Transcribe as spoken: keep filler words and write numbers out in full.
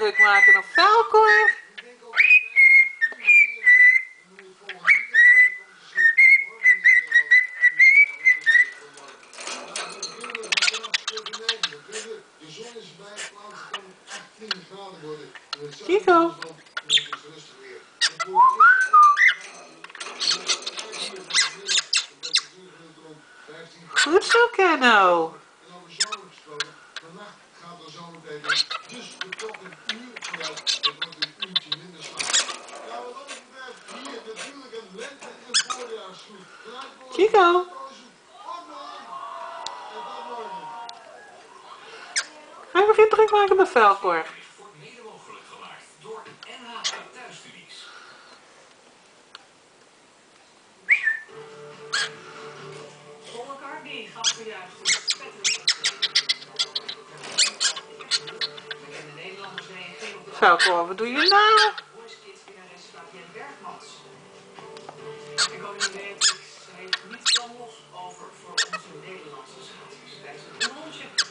look like in a Falkor. Chico. Goed zo, Kenno. Chico. Hij begint druk maken met Falkor. Falkor, wat doe je nou? Ik